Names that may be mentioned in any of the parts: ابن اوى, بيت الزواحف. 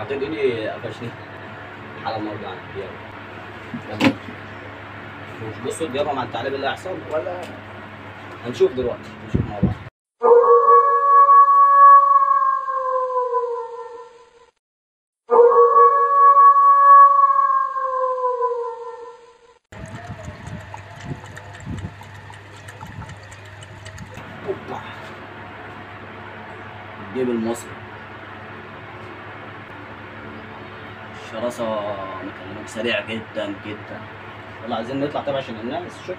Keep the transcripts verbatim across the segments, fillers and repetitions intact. أعتقد إني قفشني على الموضوع يعني. بصوا تجاوبهم عن التعليم اللي هيحصل ولا هنشوف دلوقتي، هنشوف مع بعض. جيب المصري الشراسة مكلمك سريع جدا جدا. والله عايزين نطلع تبع عشان الناس. شوفوا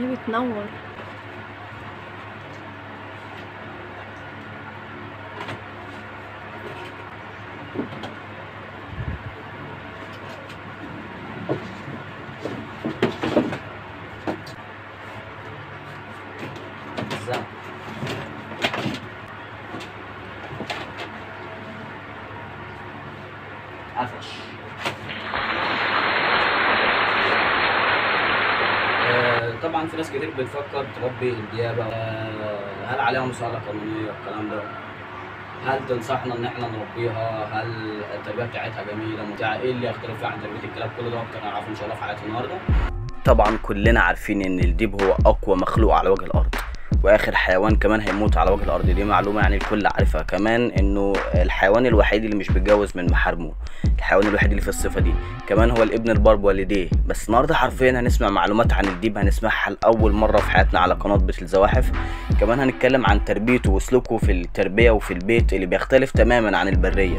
يعني بتنور. قفش طبعا في ناس كتير بتفكر تربي الديابه، هل عليها مساعده قانونيه الكلام ده؟ هل تنصحنا ان احنا نربيها؟ هل التربيه بتاعتها جميله ممتعه؟ ايه اللي يختلف فيها عن تربيه الكلاب؟ كل ده اكتر هنعرفه ان شاء الله في حلقه النهارده. طبعا كلنا عارفين ان الديب هو اقوى مخلوق على وجه الارض، واخر حيوان كمان هيموت على وجه الارض. دي معلومه يعني الكل عارفها، كمان انه الحيوان الوحيد اللي مش بيتجوز من محارمه، الحيوان الوحيد اللي في الصفه دي كمان هو الابن البار بوالديه. بس النهارده حرفيا هنسمع معلومات عن الديب، هنسمعها لاول مره في حياتنا على قناه بيت الزواحف. كمان هنتكلم عن تربيته وسلوكه في التربيه وفي البيت اللي بيختلف تماما عن البريه،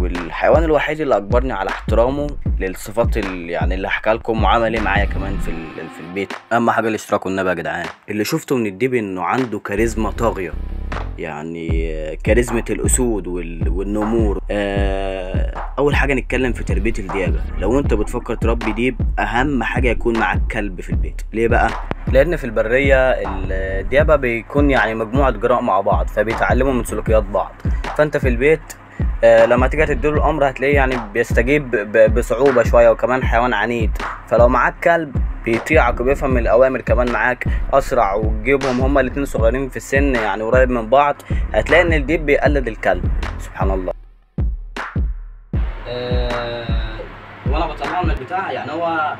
والحيوان الوحيد اللي اجبرني على احترامه للصفات اللي يعني اللي هحكي لكم وعمل ايه معايا كمان في في البيت. اهم حاجه الاشتراك والنبي يا جدعان. اللي شفته من الديب انه عنده كاريزما طاغيه، يعني كاريزما الاسود والنمور. اول حاجه نتكلم في تربيه الديابه. لو انت بتفكر تربي ديب اهم حاجه يكون معاك كلب في البيت. ليه بقى؟ لان في البريه الديابه بيكون يعني مجموعه جراء مع بعض، فبيتعلموا من سلوكيات بعض. فانت في البيت آه لما تيجي تديله الامر هتلاقيه يعني بيستجيب بصعوبه شويه، وكمان حيوان عنيد. فلو معاك كلب بيطيعك وبيفهم الاوامر كمان معاك اسرع، وتجيبهم هما الاتنين صغيرين في السن يعني قريب من بعض، هتلاقي ان الديب بيقلد الكلب سبحان الله. آه وانا بطلعه من البتاع يعني هو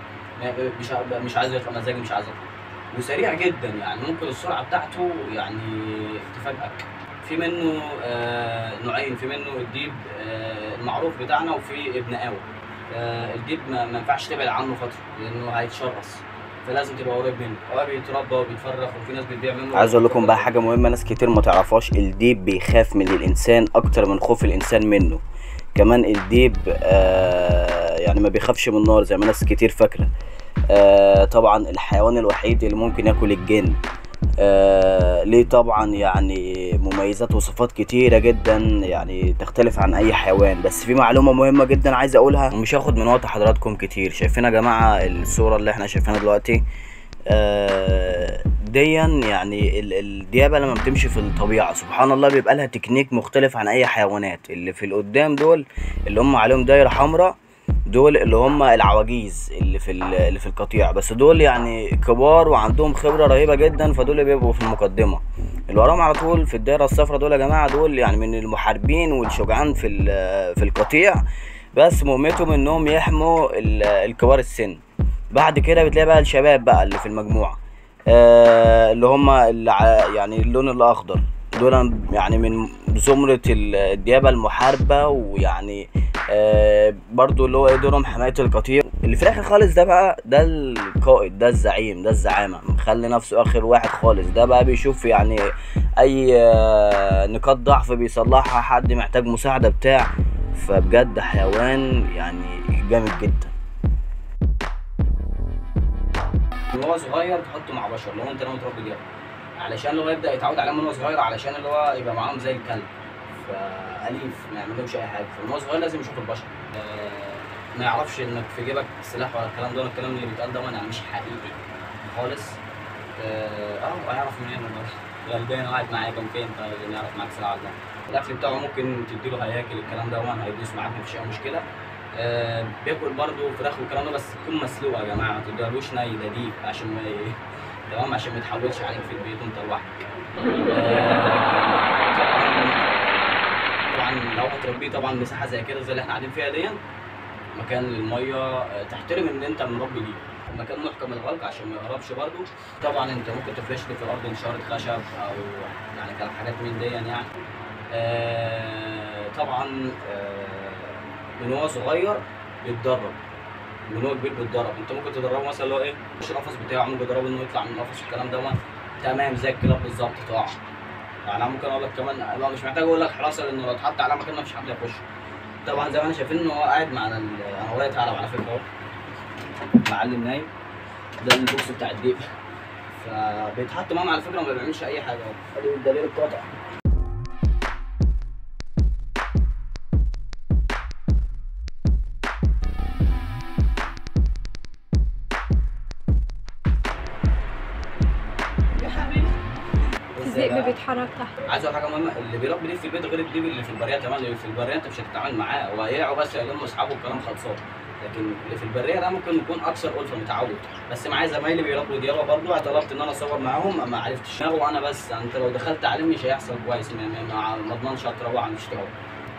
مش مش عايز يطلع مزاجي، مش عايز يطلع، وسريع جدا يعني ممكن السرعه بتاعته يعني تفاجئك. في منه آه نوعين، في منه الديب آه المعروف بتاعنا، وفي ابن اوى. آه الديب ما ينفعش تبعد عنه فتره لانه هيتشرس، فلازم تبقى قريب منه. هو بيتربى وبيتفرخ، وفي ناس بتبيع منه. عايز اقول لكم بقى حاجه مهمه ناس كتير ما تعرفهاش، الديب بيخاف من الانسان اكتر من خوف الانسان منه. كمان الديب آه يعني ما بيخافش من النار زي ما ناس كتير فاكره. آه طبعا الحيوان الوحيد اللي ممكن ياكل الجن. آه ليه طبعا يعني مميزات وصفات كتيره جدا يعني تختلف عن اي حيوان. بس في معلومه مهمه جدا عايز اقولها ومش هاخد من وقت حضراتكم كتير. شايفين يا جماعه الصوره اللي احنا شايفينها دلوقتي؟ آه ديا يعني الديابه لما بتمشي في الطبيعه سبحان الله بيبقى لها تكنيك مختلف عن اي حيوانات. اللي في القدام دول اللي هم عليهم دايره حمراء، دول اللي هم العواجيز اللي في اللي في القطيع، بس دول يعني كبار وعندهم خبره رهيبه جدا، فدول اللي بيبقوا في المقدمه. اللي وراهم على طول في الدايره الصفراء دول يا جماعه دول يعني من المحاربين والشجعان في في القطيع، بس مهمتهم انهم يحموا الكبار السن. بعد كده بتلاقي بقى الشباب بقى اللي في المجموعه آه اللي هم اللي يعني اللون الاخضر، دول يعني من زمره الديابه المحاربه، ويعني آه برضو اللي هو ايه دورهم حمايه القطيع. اللي في الاخر خالص ده بقى ده القائد، ده الزعيم، ده الزعامه، مخلي نفسه اخر واحد خالص. ده بقى بيشوف يعني اي آه نقاط ضعف بيصلحها، حد محتاج مساعده بتاع. فبجد حيوان يعني جامد جدا. وهو صغير تحطه مع بشر لو انت ناوي تربي ديابه، علشان اللي هو يبدا يتعود عليهم من هو صغير، علشان اللي هو يبقى معاهم زي الكلب. فاليف ما يعملوش اي حاجه، فالموضوع صغير لازم يشوف البشر. أه ما يعرفش انك في جيبك سلاح ولا الكلام ده، ولا الكلام اللي بيتقال ده يعني مش حقيقي خالص. اه هو هيعرف منين البشر؟ غلبان قاعد معاك ممكن طيب يعرف معاك ساعه. ده الاكل بتاعه ممكن تديله هياكل الكلام ده، هو هيدوس معاك مفيش اي مشكله. أه بياكل برضه فراخ والكلام ده، بس تكون مسلوقه يا جماعه، ما تديهالوش ني ده ديب عشان ما تمام عشان ما يتحولش عليك في البيت وانت لوحدك. أه هو هتربيه طبعا مساحه زي كده زي اللي احنا قاعدين فيها دي، مكان للميه، تحترم ان انت مربي ليه، مكان محكم الغلق عشان ما يهربش برده. طبعا انت ممكن تفرش لي في الارض نشاره خشب او يعني كلام حاجات من دي يعني. آه طبعا آه من هو صغير بيتدرب، من هو كبير بيتدرب. انت ممكن تدربه مثلا اللي هو ايه مش القفص بتاعه، ممكن تدربه انه يطلع من القفص والكلام ده تمام زي الكلاب بالظبط طبعا. يعني انا ممكن اقول لك كمان لو مش محتاج اقول لك حراسه، لانه لو اتحط على مكان مفيش حد هيخش. طبعا زي ما انا شايفين ان هو قاعد مع ال... انا ورايا ثعلب على فكره اهو، معلم نايم، ده البوكس بتاع الديب، فبيتحط معاهم على فكره وما بيعملش اي حاجه اهو، ادي الدليل القاطع. الذئب بيتحرك تحت. عايز اقول حاجه مهمه، اللي بيربي ديب في البيت غير الديب اللي في البريه تمام، اللي في البريه انت مش هتتعامل معاه، هو هيقعوا بس يلموا اصحابه والكلام خلصان. لكن اللي في البريه ده ممكن يكون اكثر الفه متعود. بس معايا زمايلي بيربوا ديابه برضه، طلبت ان انا اصور معاهم ما عرفتش وانا بس، انت لو دخلت عليه مش هيحصل كويس، ما اضمنش هتروح مش هتروح.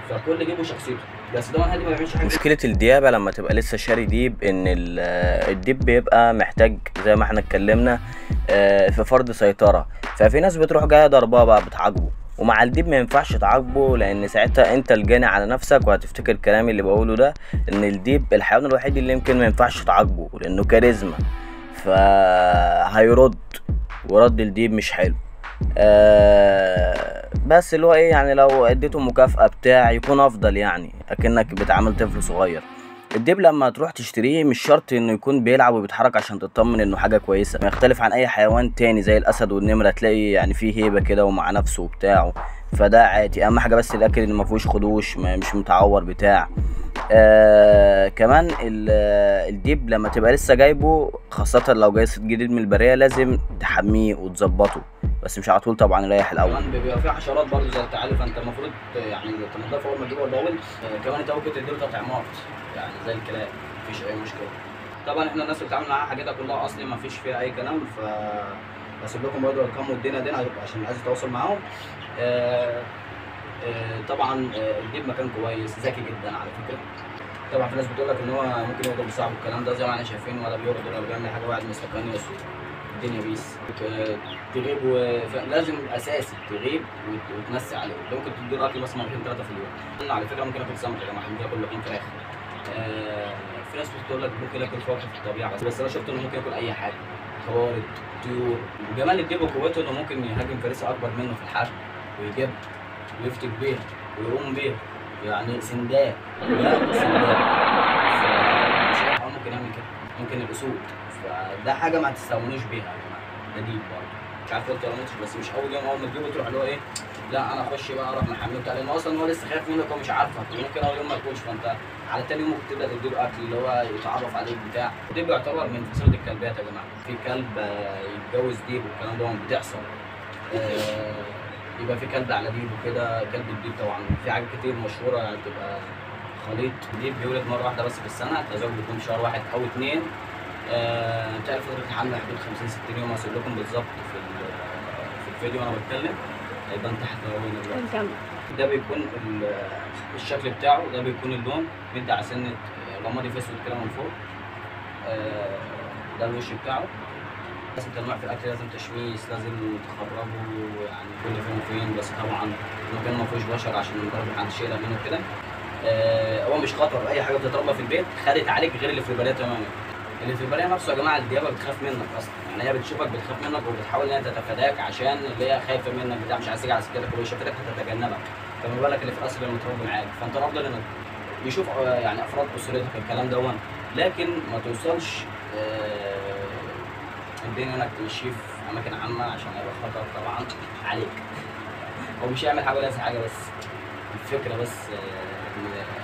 فكل جيبه شخصيته، بس ده هادي ما بيعملش حاجه. مشكله الديابه لما تبقى لسه شاري ديب ان الديب بيبقى محتاج زي ما احنا اتكلمنا في فرض سيطره، ففي ناس بتروح جايه ضرباه بقى بتعاقبه، ومع الديب ما ينفعش تعاقبه لان ساعتها انت الجاني على نفسك. وهتفتكر كلامي اللي بقوله ده ان الديب الحيوان الوحيد اللي يمكن ما ينفعش تعاقبه لانه كاريزما، فهيرد ورد الديب مش حلو. آه بس اللي هو ايه يعني لو اديته مكافأة بتاع يكون افضل، يعني اكنك بتعامل طفل صغير. الديب لما تروح تشتريه مش شرط انه يكون بيلعب وبيتحرك عشان تطمن انه حاجه كويسه، يختلف عن اي حيوان تاني زي الاسد والنمره، تلاقي يعني فيه هيبه كده ومع نفسه وبتاعه، فده عادي. اهم حاجه بس الاكل اللي ما فيهوش خدوش، مش متعور بتاع. آه كمان الديب لما تبقى لسه جايبه خاصه لو جاي صيد جديد من البريه لازم تحميه وتظبطه، بس مش على طول طبعا، ريح الاول. كمان بيبقى في حشرات برضه زي التعالف، فانت المفروض يعني تنضفه اول ما تجيبه الاول. كمان انت ممكن تديله تطعيمات يعني زي الكلاب، مفيش اي مشكله. طبعا احنا الناس اللي بتتعامل معاها حاجاتها كلها اصلي مفيش فيها اي كلام، ف بسيب لكم برضه ارقام والدنيا دي عشان عايز اتواصل معاهم. آه آه طبعا الديب مكان كويس ذكي جدا على فكره. طبعا في ناس بتقول لك ان هو ممكن يقدر بصعب والكلام ده، زي ما احنا شايفين ولا بيقدر ولا بيعمل حاجه، واحد مستكاني بس الدنيا بيس. تغيب و... لازم اساسي تغيب وت... وتمسي عليه، ممكن تديله اكل بس مرتين ثلاثه في اليوم. على فكره ممكن اكل سمك يا جماعه، ممكن اكل لحوم فراخ. آه... في ناس بتقول لك ممكن اكل فواكه في الطبيعه، بس بس انا شفت انه ممكن ياكل اي حاجه، طوارئ، طيور. جمال الديب وقوته انه ممكن يهاجم فريسه اكبر منه في الحجم ويجيب ويفتك بيها ويقوم بيها، يعني سنداء لا سنداء، مش عارف ممكن يعمل كده، ممكن الاسود، فده حاجه ما تستهونوش بيها يا جماعه. ده ديب برضه مش عارف قلت ولا ما قلتش، بس مش اول يوم اول ما تجيبه تروح اللي هو ايه لا انا اخش بقى اروح محمله بتاع، لان اصلا هو لسه خايف منك ومش عارفك، ممكن اول يوم ما يكونش، فانت على تاني يوم ممكن تبدا تديله اكل اللي هو يتعرف عليك بتاع. ده بيعتبر من فصيله الكلبات يا جماعه، في كلب يتجوز ديب والكلام ده بتحصل. آه يبقى في كلب على ديب وكده، كلب الديب طبعا في حاجات كتير مشهوره يعني، بتبقى خليط. ديب بيولد مره واحده بس في السنه، التزاوج بيكون شهر واحد او اثنين. آه بتاع فتره الحمل حدود خمسين ستين يوم، هسيب لكم بالظبط في في الفيديو وانا بتكلم، هيبقى انت تحت اهو دلوقتي. ده بيكون الشكل بتاعه، ده بيكون اللون مدي على سنه رمادي في اسود كده من فوق. آه ده الوش بتاعه. لازم تنوع في الاكل، لازم تشميس، لازم تخرجه يعني كل فين وفين، بس طبعا المكان ما فيهوش بشر عشان برضه محدش يقلق منه كده. آه هو مش خطر، اي حاجه بتتربى في البيت خدت عليك غير اللي في البريه تماما. اللي في البريه نفسه يا جماعه الديابه بتخاف منك اصلا، يعني هي بتشوفك بتخاف منك وبتحاول ان هي تتفاداك عشان اللي هي خايفه منك بتاع، مش عايز تيجي على سكتك ولو شافتك هتتجنبك، فما بالك اللي في الاصل اللي متربي معاك، فانت رافض انك يشوف يعني افراد اسرتك الكلام ده، لكن ما توصلش آه الدنيا انك تمشيه في اماكن عامه عشان هيبقى خطر طبعا عليك. هو مش هيعمل حاجه ولا يعمل حاجه، بس الفكره بس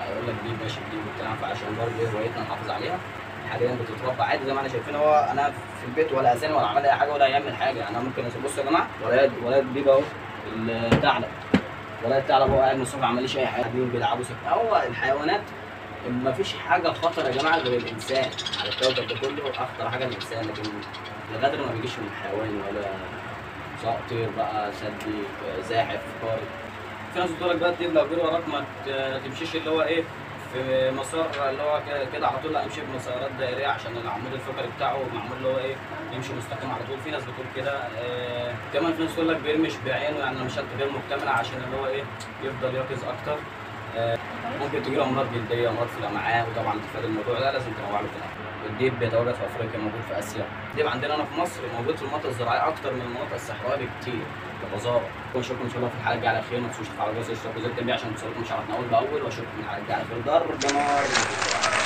هيقول لك دي ماشي دي وبتاع، فعشان برضه هوايتنا نحافظ عليها. حاليا بتتربى عادي زي ما احنا شايفين، هو انا في البيت ولا اذاني ولا عمل اي حاجه ولا هيعمل حاجه. انا ممكن بصوا يا جماعه، ولا ولا ديب اهو الثعلب، ولا الثعلب هو قاعد من الصبح ما عملش اي حاجه، قاعدين بيلعبوا سكه. هو الحيوانات مفيش حاجه خطر يا جماعه غير الانسان على الكوكب ده كله، اخطر حاجه الانسان، لكن الغدر ما بيجيش من الحيوان ولا سواء طير بقى، سد، زاحف، طارق، في ناس بتقول لك بقى تجيب لو جري وراك ما تمشيش اللي هو ايه في مسار اللي هو كده على طول، لا امشي بمسارات دائريه عشان العمود الفقري بتاعه معمول اللي هو ايه يمشي مستقيم على طول. في ناس بتقول كده آه. كمان في ناس تقول لك بيرمش بعينه، يعني انا مشيت غير مكتمله عشان اللي هو ايه يفضل يقظ اكتر آه. ممكن تجيله امراض جلديه، امراض في الامعاء، وطبعا تفادي الموضوع ده لازم تنوع له في الاكل. الديب بيتواجد في افريقيا، موجود في اسيا. الديب عندنا هنا في مصر موجود في المناطق الزراعيه اكتر من المناطق الصحراويه بكتير. الغزاره. ونشوفكم ان شاء الله في الحلقه الجايه على خير، ما تنسوش تفعلوا جرس الاشتراك وزر التنبيه عشان توصلكم اشعاراتنا اول باول، واشوفكم الحلقه الجايه على خير. ضرب نار.